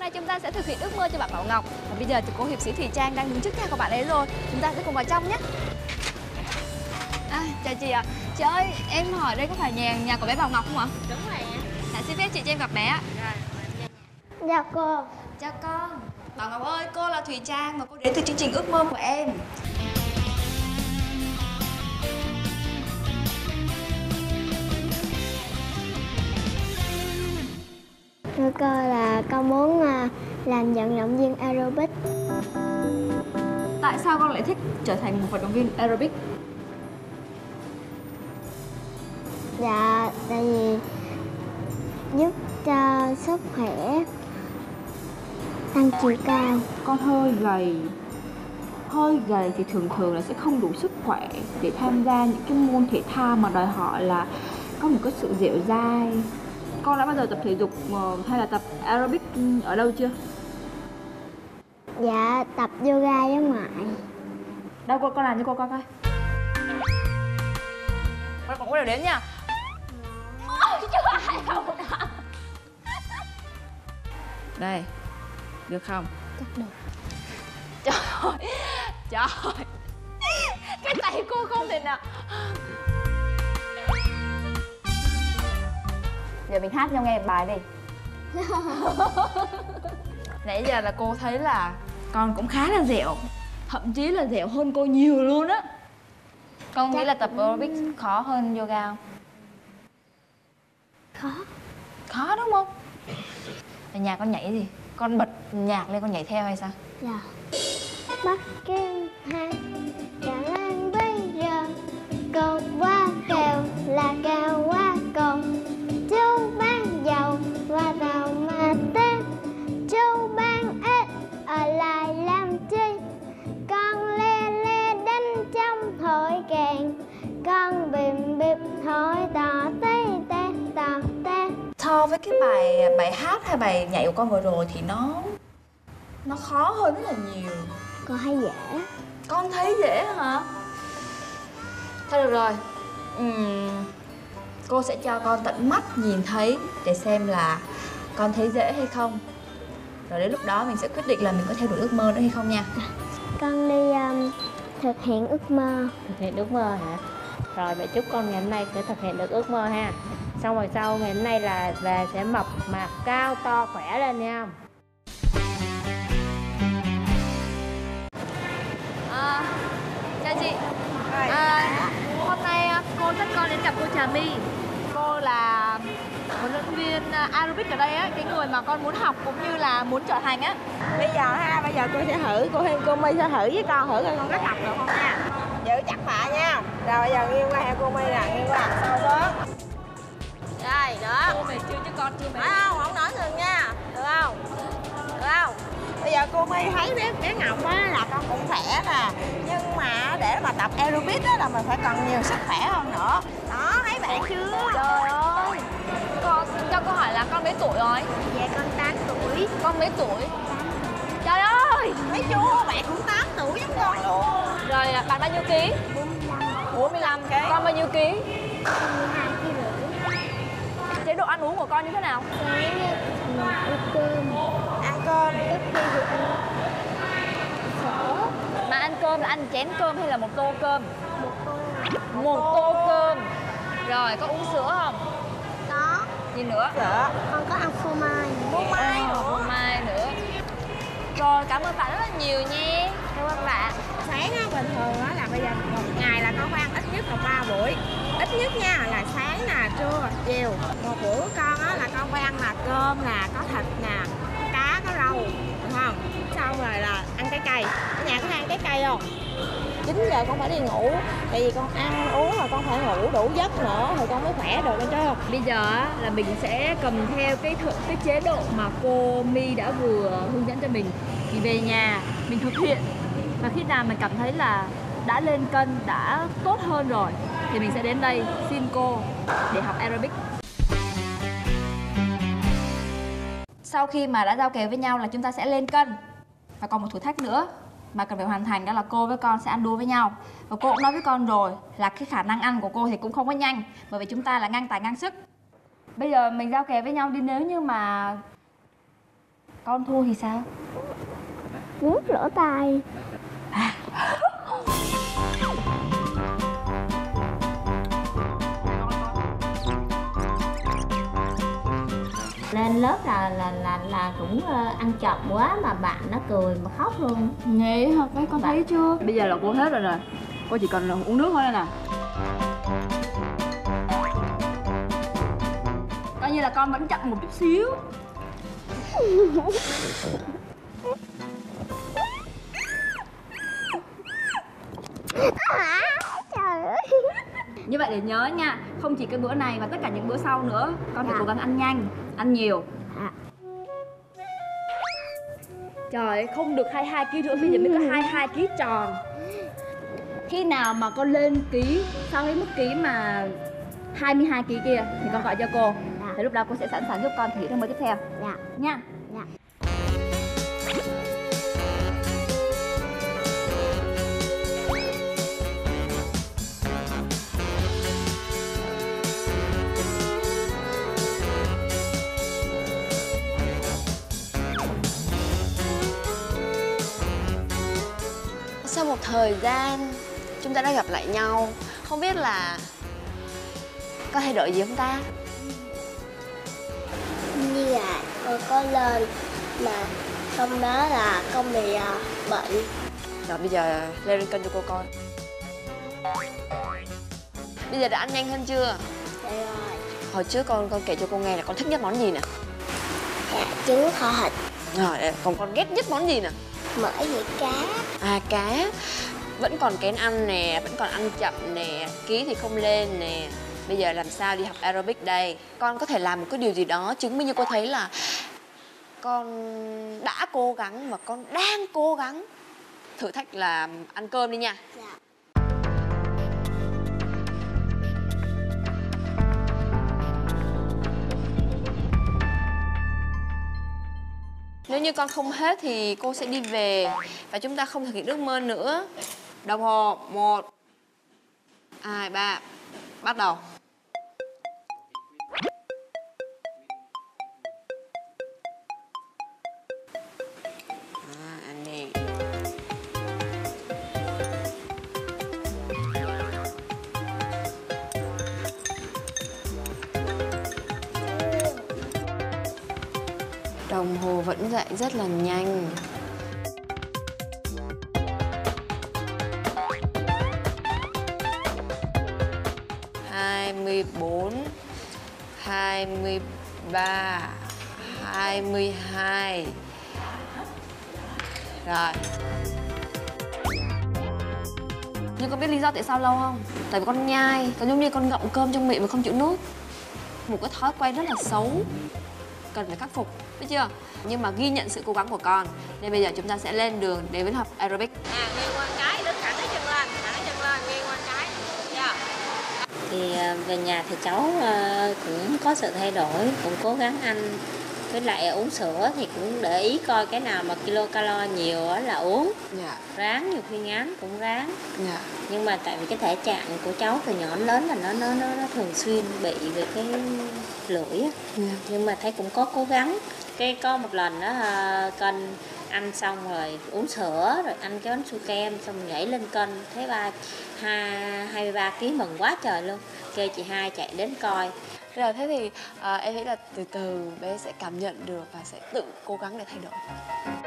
nay chúng ta sẽ thực hiện ước mơ cho bạn Bảo Ngọc. Và bây giờ thì cô hiệp sĩ Thùy Trang đang đứng trước nhà của bạn ấy rồi. Chúng ta sẽ cùng vào trong nhé. À, chào chị ạ. Chị ơi, em hỏi đây có phải nhà của bé Bảo Ngọc không ạ? Đúng rồi ạ. Dạ, xin phép chị cho em gặp bé ạ. Dạ cô. Chào con. Bảo Ngọc ơi, cô là Thùy Trang và cô đến từ chương trình Ước Mơ của em. Thưa cô là con muốn làm vận động viên aerobic. Tại sao con lại thích trở thành một vận động viên aerobic? Dạ, tại vì giúp cho sức khỏe, tăng chiều cao. Con hơi gầy thì thường thường là sẽ không đủ sức khỏe để tham gia những cái môn thể thao mà đòi hỏi là có một cái sự dẻo dai. Con đã bao giờ tập thể dục hay là tập aerobic ở đâu chưa? Dạ, tập yoga với ngoại. Đâu con làm cho cô coi coi. Con cũng có đều đến nha. Ôi trời ơi. Đây, được không? Chắc được. Trời ơi, trời ơi. Cái tay cô không thể nào. Giờ mình hát nhau nghe bài đi. Nãy giờ là cô thấy là con cũng khá là dẻo, thậm chí là dẻo hơn cô nhiều luôn á. Con nghĩ là tập aerobic khó hơn yoga không? Khó. Khó đúng không? Ở nhà con nhảy gì? Con bật nhạc lên con nhảy theo hay sao? Dạ. Bắc Kinh Hà, Đà Nẵng bây giờ, cầu qua kèo là kèo qua cầu. Châu Ban giàu và tàu mà tên Châu Ban ít ở lại làm chi? Con le le đánh trong thổi kèn, con bìm bịp thổi tỏ tê tê tỏ tê. So với cái bài hát hay bài nhảy của con vừa rồi thì nó khó hơn rất là nhiều. Con thấy dễ. Con thấy dễ hả? Thôi được rồi. Cô sẽ cho con tận mắt nhìn thấy để xem là con thấy dễ hay không. Rồi đến lúc đó mình sẽ quyết định là mình có theo đuổi ước mơ nữa hay không nha. Con đi thực hiện ước mơ. Thực hiện ước mơ hả? Rồi mẹ chúc con ngày hôm nay sẽ thực hiện được ước mơ ha. Xong rồi sau ngày hôm nay là về sẽ mập mạp cao to khỏe lên nha. Chào chị. Hôm nay cô dắt con đến gặp cô Trà My. Cô là huấn luyện viên aerobic ở đây á, cái người mà con muốn học cũng như là muốn trở thành á. Bây giờ cô sẽ thử, cô My sẽ thử với con, thử coi con cách học được không nha. Giữ chặt phải nha. Rồi bây giờ nghiêng qua cô My nè, nghiêng qua sau bớt. Đây, đó. Cô mày chưa chứ con chưa mày. Không, không nói thường nha. Được không? Được không? Bây giờ cô My thấy bé Ngọc á là con cũng khỏe nè, nhưng mà để mà tập aerobic á là mình phải cần nhiều sức khỏe hơn nữa. Đó, thấy bạn chưa? Trời ơi. Con cho cô hỏi là con mấy tuổi rồi? Dạ con 8 tuổi. Con mấy tuổi? 8. Trời ơi. Thấy chưa? Bạn cũng 8 tuổi giống con luôn. Rồi bạn bao nhiêu ký? 45. 45 ký. Con bao nhiêu ký? 22 kg. Chế độ ăn uống của con như thế nào? Mình ăn cơm. Ăn cơm ít đi được ăn sữa. Mà ăn cơm là ăn chén cơm hay là một tô cơm? Một tô. Một tô cơm. Rồi có uống sữa không? Có. Gì nữa? Sữa. Con có ăn phô mai. Phô mai nữa. Rồi cảm ơn bạn rất là nhiều nha. Cảm ơn bạn. Sáng á, bình thường á là bây giờ một ngày là con phải ăn ít nhất là 3 buổi. Ít nhất nha là sáng nè, trưa, chiều. Một bữa của con á là con phải ăn là cơm nè, có thịt nè, cá, có rau, được không? Xong rồi là ăn trái cây. Ở nhà có ăn trái cây không? 9 giờ con phải đi ngủ. Tại vì con ăn uống rồi con phải ngủ đủ giấc nữa thì con mới khỏe được, chứ không? Bây giờ á là mình sẽ cầm theo cái chế độ mà cô My đã vừa hướng dẫn cho mình. Mình về nhà mình thực hiện. Và khi nào mình cảm thấy là đã lên cân, đã tốt hơn rồi thì mình sẽ đến đây xin cô để học aerobic. Sau khi mà đã giao kèo với nhau là chúng ta sẽ lên cân. Và còn một thử thách nữa mà cần phải hoàn thành, đó là cô với con sẽ ăn đua với nhau. Và cô cũng nói với con rồi là cái khả năng ăn của cô thì cũng không có nhanh, bởi vì chúng ta là ngang tài ngang sức. Bây giờ mình giao kèo với nhau đi, nếu như mà Con thua thì sao? Vuốt lỗ tai à. Lên lớp là cũng ăn chọc quá mà bạn nó cười mà khóc luôn. Nghĩ hả? Mấy con bạn... thấy chưa? Bây giờ là cô hết rồi nè. Cô chỉ cần là uống nước thôi nè. Coi như là con vẫn chậm một chút xíu. Như vậy để nhớ nha, không chỉ cái bữa này mà tất cả những bữa sau nữa. Con phải cố gắng ăn nhanh, ăn nhiều. Trời ơi, không được 22kg nữa, bây giờ mới có 22kg tròn. Khi nào mà con lên ký, sau cái mức ký mà 22kg kia thì con gọi cho cô. Thì lúc đó cô sẽ sẵn sàng giúp con thử thách mới tiếp theo. Dạ. Nha. Dạ. Sau một thời gian chúng ta đã gặp lại nhau, không biết là có thay đổi gì không ta? Như là con có lên mà xong đó là con bị bệnh. Rồi bây giờ leo lên kênh cho cô coi. Bây giờ đã ăn nhanh hơn chưa? Dạ rồi. Hồi trước con kể cho cô nghe là con thích nhất món gì nè? Dạ, trứng kho thịt. Rồi, còn con ghét nhất món gì nè? Mỡ với cá. À, cá. Vẫn còn kén ăn nè, vẫn còn ăn chậm nè, ký thì không lên nè. Bây giờ làm sao đi học aerobic đây? Con có thể làm một cái điều gì đó chứng minh như cô thấy là con đã cố gắng và con đang cố gắng. Thử thách là ăn cơm đi nha. Dạ. Nếu như con không hết thì cô sẽ đi về và chúng ta không thực hiện ước mơ nữa. Đồng hồ 1, 2, 3 bắt đầu. Đồng hồ vẫn dậy rất là nhanh. Bốn 23 22. Rồi. Nhưng con biết lý do tại sao lâu không? Tại vì con nhai, con giống như con ngậm cơm trong miệng mà không chịu nuốt. Một cái thói quen rất là xấu, cần phải khắc phục, biết chưa? Nhưng mà ghi nhận sự cố gắng của con. Nên bây giờ chúng ta sẽ lên đường để đến học aerobic. À, nghiêng qua cái, đứng thẳng cái chân lên, nghiêng qua cái. Thì về nhà thì cháu cũng có sự thay đổi, cũng cố gắng ăn. Với lại uống sữa thì cũng để ý coi cái nào mà kilocalo nhiều là uống. Dạ. Ráng nhiều khi ngán cũng ráng. Dạ. Nhưng mà tại vì cái thể trạng của cháu từ nhỏ lớn là nó thường xuyên bị về cái lưỡi á. Dạ. Nhưng mà thấy cũng có cố gắng. Cái có một lần đó cân ăn xong rồi uống sữa rồi ăn cái bánh su kem xong nhảy lên cân thấy 23kg mừng quá trời luôn. Kêu chị hai chạy đến coi. Rồi thế thì em nghĩ là từ từ bé sẽ cảm nhận được và sẽ tự cố gắng để thay đổi.